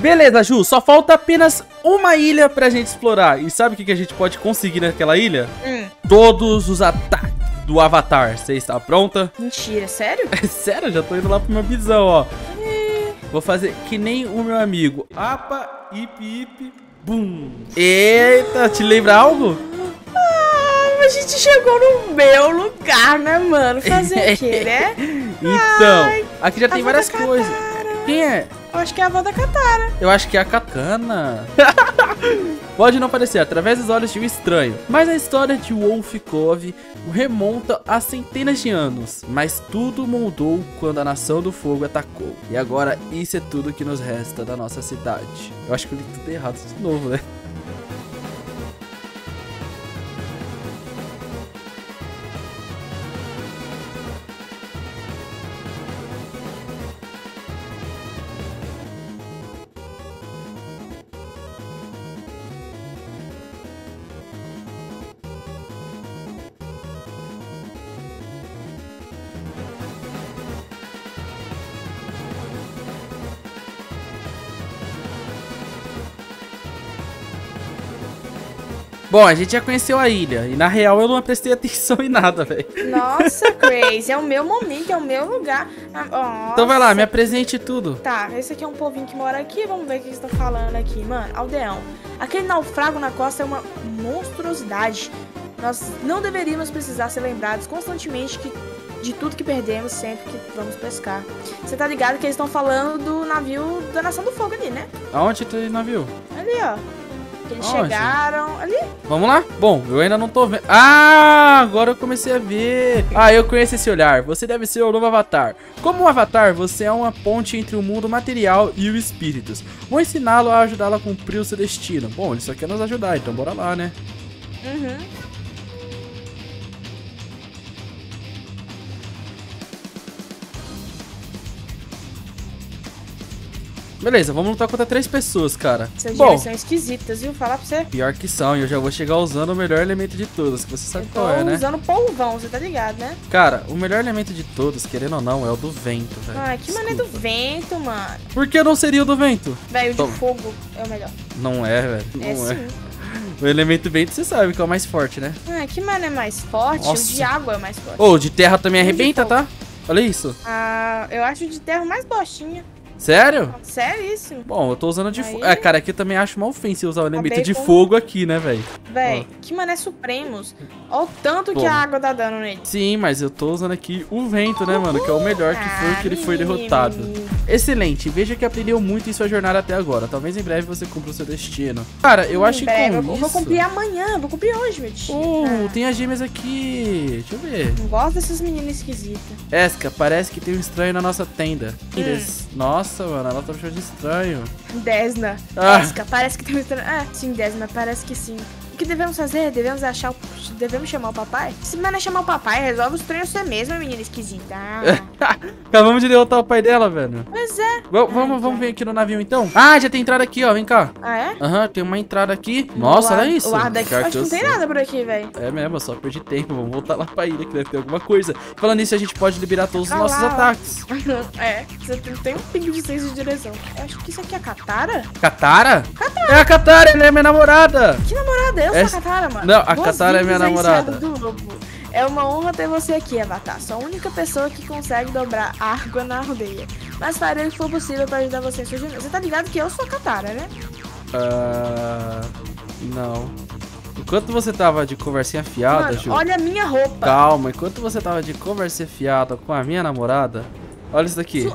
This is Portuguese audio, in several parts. Beleza, Ju, só falta apenas uma ilha pra gente explorar. E sabe o que a gente pode conseguir naquela ilha? Todos os ataques do Avatar. Você está pronta? Mentira, sério? É sério, já tô indo lá pro meu bisão, ó. Vou fazer que nem o meu amigo. Apa, hip, bum. Eita, te lembra algo? Ah, a gente chegou no meu lugar, né, mano? Fazer o quê, né? Então, ai, aqui já tem várias coisas. Quem é? Eu acho que é a avó da Katara. Eu acho que é a Katana. Pode não parecer, através dos olhos de um estranho, mas a história de Wolf Cove remonta a centenas de anos. Mas tudo mudou quando a Nação do Fogo atacou. E agora isso é tudo que nos resta da nossa cidade. Eu acho que eu li tudo errado de novo, né? Bom, a gente já conheceu a ilha, e na real eu não prestei atenção em nada, velho. Nossa, Grace, é o meu momento, é o meu lugar. Nossa. Então vai lá, me apresente tudo. Tá, esse aqui é um povinho que mora aqui, vamos ver o que eles estão falando aqui, mano. Aldeão, aquele naufrago na costa é uma monstruosidade. Nós não deveríamos precisar ser lembrados constantemente de tudo que perdemos sempre que vamos pescar. Você tá ligado que eles estão falando do navio da Nação do Fogo ali, né? Aonde tem o navio? Ali, ó. Eles chegaram ali. Vamos lá? Bom, eu ainda não tô vendo. Ah, agora eu comecei a ver. Ah, eu conheço esse olhar. Você deve ser o novo Avatar. Como um Avatar, você é uma ponte entre o mundo material e os espíritos. Vou ensiná-lo a ajudá-lo a cumprir o seu destino. Bom, ele só quer nos ajudar, então bora lá, né? Uhum. Beleza, vamos lutar contra 3 pessoas, cara. Essas gírias são esquisitas, viu? Falar pra você. Pior que são, e eu já vou chegar usando o melhor elemento de todos, que você sabe qual é, né? Eu tô usando polvão, você tá ligado, né? Cara, o melhor elemento de todos, querendo ou não, é o do vento, velho. Ai, que mané do vento, mano. Por que não seria o do vento? Velho, o de fogo é o melhor. Não é, velho. Não é. Sim. O elemento vento, você sabe que é o mais forte, né? Ah, que mané é mais forte? Nossa. O de água é o mais forte. Ô, o de terra também arrebenta, tá? Olha isso. Ah, eu acho o de terra mais bostinha. Sério? Seríssimo. Bom, eu tô usando de fogo. Ah, cara, aqui eu também acho uma ofensa usar o elemento de fogo aqui, né, velho? Véi, que mané supremos. Olha o tanto que a água dá dano nele. Sim, mas eu tô usando aqui o vento, né, mano? Que é o melhor que foi, que ele foi derrotado. Excelente, veja que aprendeu muito em sua jornada até agora. Talvez em breve você cumpra o seu destino. Cara, eu acho que eu vou cumprir amanhã, vou cumprir hoje, meu tio. Tem as gêmeas aqui. Deixa eu ver. Não gosto dessas meninas esquisitas. Esca, parece que tem um estranho na nossa tenda. Nossa. Nossa, mano, ela tá me chamando de estranho. Desna. Esca, parece que tem um estranho. Ah, sim, Desna, parece que sim. O que devemos fazer? Devemos achar o... Devemos chamar o papai? Se não é chamar o papai, resolve os estranhos você mesma, menina esquisita. Acabamos de derrotar o pai dela, velho. Pois é. Vamos vir aqui no navio, então. Ah, já tem entrada aqui, ó. Vem cá. Ah, é? Aham, tem uma entrada aqui. Nossa, olha isso. O ar daqui. Acho que não tem nada por aqui, velho. É mesmo, eu só perdi tempo. Vamos voltar lá pra ilha, que deve ter alguma coisa. Falando nisso, a gente pode liberar todos os nossos ataques. É, você tem um pingo de senso de direção. Eu acho que isso aqui é a Katara. Katara? Katara. É a Katara, ela é minha namorada. Que namorada? Eu sou a Katara, mano. Não, a Katara é minha namorada. É uma honra ter você aqui, Avatar. Sou a única pessoa que consegue dobrar água na aldeia. Mas farei o que for possível pra ajudar você a surgir. Você tá ligado que eu sou a Katara, né? Não. Enquanto você tava de conversinha fiada, mano, Ju, olha a minha roupa. Calma, enquanto você tava de conversinha fiada com a minha namorada, olha isso daqui.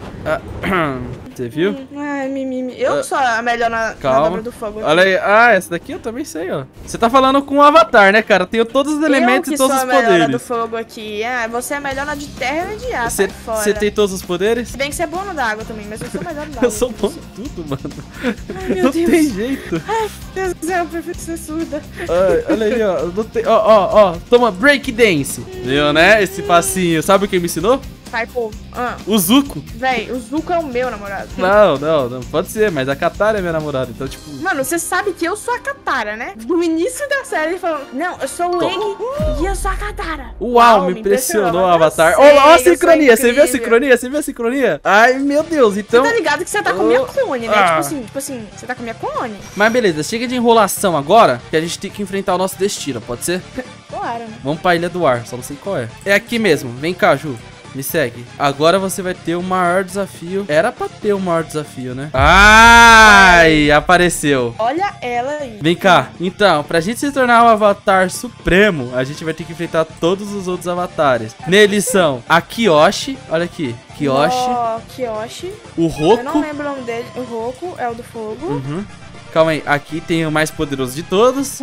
Você viu? Ai, mimimi. Eu sou a melhor na dobra do fogo. Olha aí. Ah, essa daqui eu também sei, ó. Você tá falando com o Avatar, né, cara? Tenho todos os elementos e todos os poderes. Eu sou a melhor do fogo aqui. Ah, você é a melhor na de terra e de ar. Você tem todos os poderes? Se bem que você é bom no da água também, mas eu sou a melhor da água. Eu sou bom em tudo, mano. Ai, meu Deus. Não tem jeito. Ai, Deus do céu, eu prefiro ser surda. Olha aí, ó. Ó, ó, ó. Toma break dance. Viu, né? Esse passinho. Sabe o que me ensinou? Sai, pô. Ah. O Zuko. Véi, o Zuko é o meu namorado. Não, não, não pode ser, mas a Katara é minha namorada, então tipo... Mano, você sabe que eu sou a Katara, né? Do início da série ele falou, não, eu sou o Aang e eu sou a Katara. Uau, me impressionou o Avatar. Ó, a sincronia, você viu a sincronia? Você viu a sincronia? Ai, meu Deus, então... Você tá ligado que você tá com a minha clone, né? Tipo assim, você tá com a minha clone. Mas beleza, chega de enrolação agora, que a gente tem que enfrentar o nosso destino, pode ser? Claro, né? Vamos pra Ilha do Ar, só não sei qual é. É aqui mesmo, vem cá, Ju. Me segue. Agora você vai ter o maior desafio. Era pra ter o maior desafio, né? Ai, apareceu. Olha ela aí. Vem cá. Então, pra gente se tornar o Avatar Supremo, a gente vai ter que enfrentar todos os outros avatares. Neles são a Kyoshi. Olha aqui. Kyoshi. Kyoshi. O Roku. Eu não lembro o nome dele. O Roku é o do fogo. Uhum. Calma aí, aqui tem o mais poderoso de todos.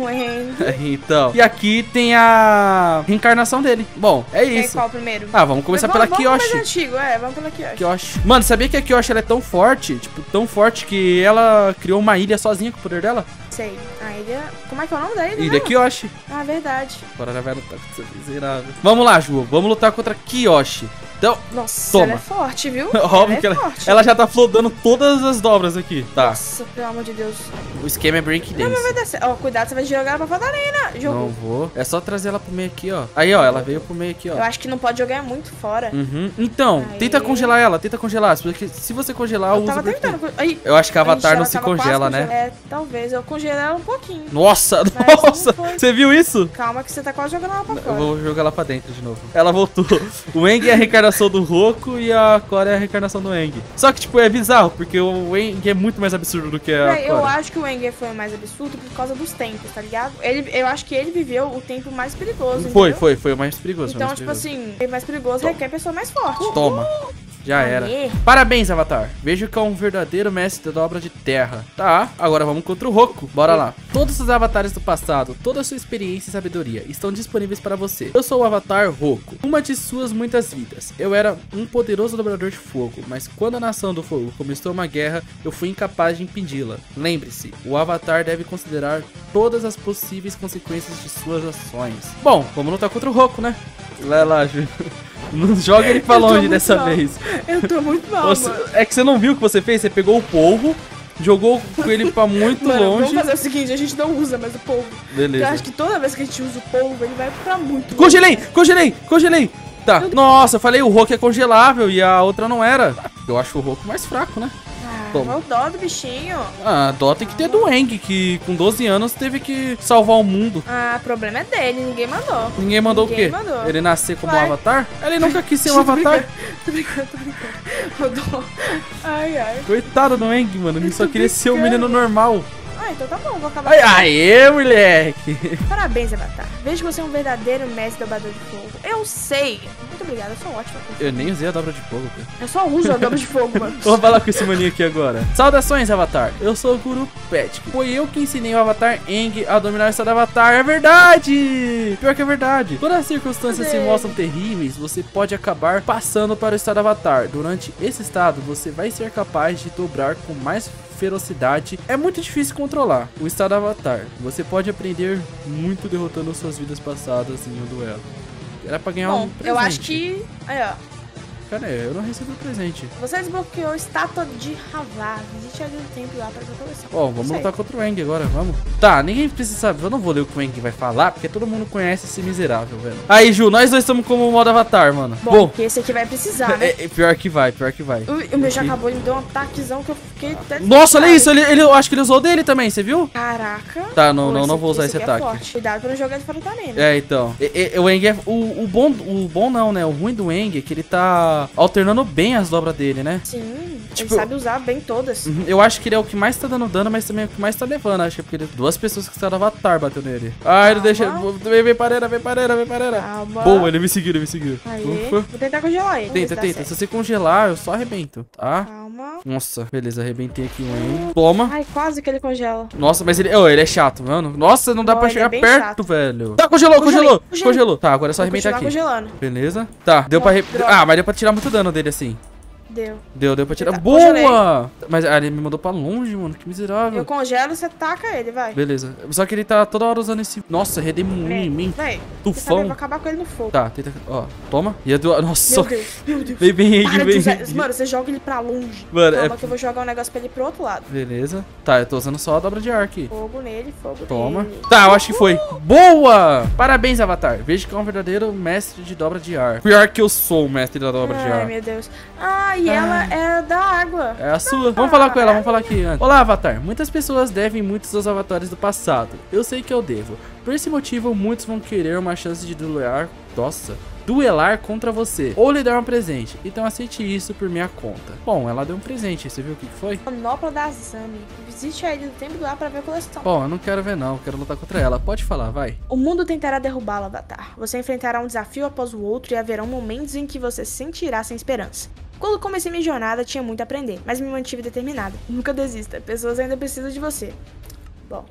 Então. E aqui tem a reencarnação dele. Bom, é isso. Qual primeiro? Ah, vamos começar pela Kyoshi. Mais antigo, vamos pela Kyoshi. Mano, sabia que a Kyoshi ela é tão forte? Tipo, tão forte que ela criou uma ilha sozinha com o poder dela? Sei. A ilha... Como é que é o nome da ilha? Ilha Kyoshi. Ah, verdade. Agora ela vai lutar contra essa miserável. Vamos lá, Ju. Vamos lutar contra a Kyoshi. Então, nossa, toma. Ela é forte, viu? Óbvio que ela já tá flodando todas as dobras aqui. Tá. Nossa, pelo amor de Deus. O esquema é break dance. Não, mas vai dar certo. Ó, cuidado, você vai jogar ela pra fora da arena. Jogou. Não vou. É só trazer ela pro meio aqui, ó. Aí, ó, ela veio pro meio aqui, ó. Eu acho que não pode jogar muito fora. Uhum. Então, aí. Tenta congelar ela, tenta congelar. Porque se você congelar, eu uso tentando. Aí. Eu acho que a Avatar não se congela, né? É, talvez. Eu congelei ela um pouquinho. Nossa, mas nossa. Você viu isso? Calma que você tá quase jogando ela pra fora. Eu vou jogar ela pra dentro de novo. Ela voltou. O Aang é a reencarnação do Roku e a Korra é a reencarnação do Aang. Só que, tipo, é bizarro, porque o Aang é muito mais absurdo do que a Korra. Eu acho que o Aang foi o mais absurdo por causa dos tempos, tá ligado? Eu acho que ele viveu o tempo mais perigoso. Foi o mais perigoso. Então, tipo assim, o mais perigoso requer a pessoa mais forte. Toma. Já era. Parabéns, Avatar. Vejo que é um verdadeiro mestre da dobra de terra. Tá, agora vamos contra o Roku. Bora lá. Todos os avatares do passado, toda a sua experiência e sabedoria estão disponíveis para você. Eu sou o Avatar Roku, uma de suas muitas vidas. Eu era um poderoso dobrador de fogo, mas quando a Nação do Fogo começou uma guerra, eu fui incapaz de impedi-la. Lembre-se, o Avatar deve considerar todas as possíveis consequências de suas ações. Bom, vamos lutar contra o Roku, né? Vai lá, Ju. Não joga ele pra longe dessa vez. Eu tô muito mal, mano. É que você não viu o que você fez? Você pegou o polvo, jogou ele pra muito longe. Vamos fazer o seguinte, a gente não usa mais o polvo. Beleza. Eu acho que toda vez que a gente usa o polvo, ele vai pra muito Congelei! Tá. Nossa, eu falei, o Roku é congelável e a outra não era. Eu acho o Roku mais fraco, né? Toma. O dó do bichinho. Ah, dó tem que ter do Aang, que com 12 anos teve que salvar o mundo. Ah, o problema é dele, ninguém mandou. Ninguém mandou o quê? Mandou. Ele nascer como um avatar? Ele nunca quis ser um avatar. Tô brincando. Ai, ai. Coitado do Aang, mano, ele só queria ser um menino normal. Ah, então tá bom, vou acabar. Aê, moleque! Parabéns, Avatar. Vejo que você é um verdadeiro mestre dobrador de fogo. Eu sei. Muito obrigada, eu sou ótima. Eu nem usei a dobra de fogo, cara. Eu só uso a dobra de fogo, mano. Vou falar com esse maninho aqui agora. Saudações, Avatar. Eu sou o Guru Pet. Foi eu que ensinei o Avatar Aang a dominar essa Avatar. É verdade! Pior que é verdade. Quando as circunstâncias se mostram terríveis, você pode acabar passando para o estado Avatar. Durante esse estado, você vai ser capaz de dobrar com mais ferocidade. É muito difícil controlar o estado Avatar. Você pode aprender muito derrotando suas vidas passadas em um duelo. Era pra ganhar um presente. Eu acho que... Aí, ó. Cara, eu não recebi o presente. Você desbloqueou a estátua de Havar. Existe ali um tempo lá pra coleção. Ó, vamos lutar contra o Aang agora, vamos. Tá, ninguém precisa saber. Eu não vou ler o que o Aang vai falar, porque todo mundo conhece esse miserável, velho. Aí, Ju, nós dois estamos como o modo Avatar, mano. Bom, porque esse aqui vai precisar, né? Pior que vai. O meu já acabou, ele me deu um ataquezão que eu fiquei... Nossa, olha isso, eu acho que ele usou dele também, você viu? Caraca. Tá, não vou usar esse ataque. É forte. Cuidado pra não jogar de fora da arena. É, então. O Aang é... O bom não, né? O ruim do Aang é que ele tá... alternando bem as dobras dele, né? Sim, tipo, ele sabe usar bem todas. Eu acho que ele é o que mais tá dando dano, mas também é o que mais tá levando. Acho que é porque duas pessoas que estavam no Avatar bateu nele. Ai, ele deixa... Vem, pareira. Boa, ele me seguiu. Aí, vou tentar congelar ele. Tenta. Se você congelar, eu só arrebento, tá? Calma. Nossa, beleza, arrebentei aqui um aí. Toma. Ai, quase que ele congela. Nossa, mas ele é chato, mano. Nossa, não dá pra chegar perto, velho. Tá, congelou. Tá, agora é só arrebentar aqui. Beleza. Tá, deu pra... Ah, mas deu pra tirar muito dano dele, assim. Deu. Deu pra tirar. Tá. Boa! Congelei. Mas ele me mandou pra longe, mano. Que miserável. Eu congelo, você taca ele, vai. Beleza. Só que ele tá toda hora usando esse... Nossa, redemoinho em mim. Vai. Tufão. Eu vou acabar com ele no fogo. Tá, tenta... Ó, toma. E a do... Nossa. Meu Deus, meu Deus. Vem. Mano, você joga ele pra longe. Mano, calma que eu vou jogar um negócio pra ele pro outro lado. Beleza. Tá, eu tô usando só a dobra de ar aqui. Fogo nele, fogo toma. Nele. Tá, eu acho que foi. Boa! Parabéns, Avatar. Vejo que é um verdadeiro mestre de dobra de ar. Pior que eu sou o mestre da dobra de ar. Ai, meu Deus. Ai. E ela é da água. É a sua. Vamos falar com ela, vamos falar aqui antes. Olá, Avatar. Muitas pessoas devem muitos aos avatares do passado. Eu sei que eu devo. Por esse motivo, muitos vão querer uma chance de duelar contra você ou lhe dar um presente. Então aceite isso por minha conta. Bom, ela deu um presente. Você viu o que foi? Manopla da Asami. Visite a ilha do tempo do ar pra ver a coleção. Bom, eu não quero ver não. Eu quero lutar contra ela. Pode falar, vai. O mundo tentará derrubá-la, Avatar. Você enfrentará um desafio após o outro e haverão momentos em que você se sentirá sem esperança. Quando comecei minha jornada, tinha muito a aprender, mas me mantive determinada. Nunca desista, pessoas ainda precisam de você. Bom.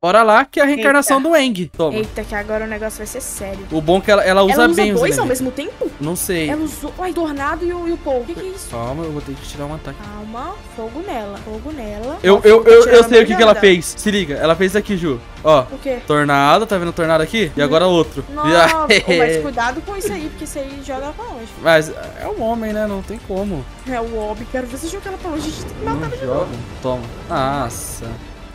Bora lá, que é a reencarnação do Aang. Toma. Eita, que agora o negócio vai ser sério. O bom é que ela usa bem os dois ao mesmo tempo? Não sei. Ela usou... Ai, do Ornado e o Paul. O que é isso? Calma, eu vou ter que tirar um ataque. Calma, fogo nela. Fogo nela. Eu sei o que ela fez. Se liga, ela fez isso aqui, Ju. Ó. O quê? Tornado, tá vendo o tornado aqui? E agora outro. Nossa, mas cuidado com isso aí, porque isso aí joga pra longe. Mas é um homem, né? Não tem como. É o homem. Quero ver se joga ela pra longe. A gente tem que matar de novo. Toma. Nossa.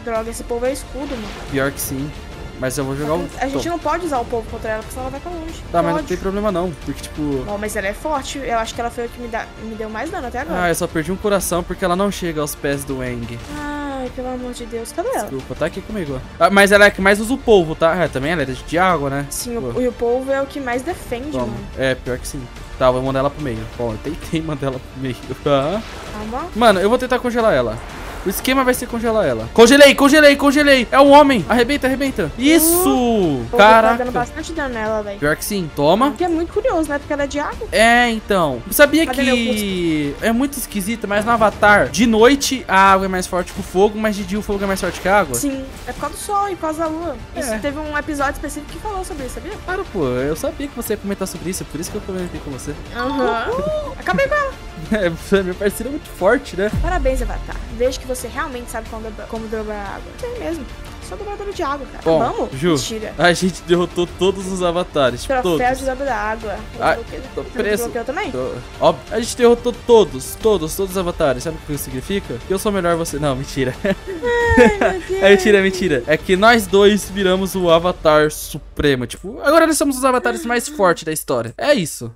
Droga, esse povo é escudo, mano. Pior que sim. Mas eu vou jogar o... A gente não pode usar o povo contra ela, porque senão ela vai pra longe. Tá, mas não tem problema não, porque tipo... Bom, mas ela é forte, eu acho que ela foi o que me deu mais dano até agora. Ah, eu só perdi um coração porque ela não chega aos pés do Aang. Ai, pelo amor de Deus, cadê ela? Desculpa, tá aqui comigo, ó. Ah, mas ela é a que mais usa o polvo, tá? É, também ela é de água, né? Sim, o polvo é o que mais defende, mano. É, pior que sim. Tá, eu vou mandar ela pro meio. Bom, eu tentei mandar ela pro meio, tá? Calma. Mano, eu vou tentar congelar ela. O esquema vai ser congelar ela. Congelei. É um homem. Arrebenta. Isso. Caraca. Tá dando bastante dano nela, velho. Pior que sim. Toma. Porque é muito curioso, né? Porque ela é de água. É, então. Eu sabia que é muito esquisito, mas no Avatar, de noite, a água é mais forte que o fogo, mas de dia o fogo é mais forte que a água. Sim. É por causa do sol e por causa da lua. Isso, teve um episódio específico que falou sobre isso, sabia? Claro, pô. Eu sabia que você ia comentar sobre isso. Por isso que eu comentei com você. Aham. Acabei com ela. Meu parceiro é muito forte, né? Parabéns, Avatar. Vejo que você realmente sabe como dobrar a água. É mesmo. Sou dobradora de água, cara. Bom, vamos? Ju, mentira. A gente derrotou todos os avatares. Troféu de dobra da água. Tô preso. Você também? Ó, a gente derrotou todos os avatares. Sabe o que isso significa? Que eu sou melhor você. Não, mentira. Ai, é mentira, é mentira. É que nós dois viramos o Avatar Supremo. Tipo, agora nós somos os avatares mais fortes da história. É isso.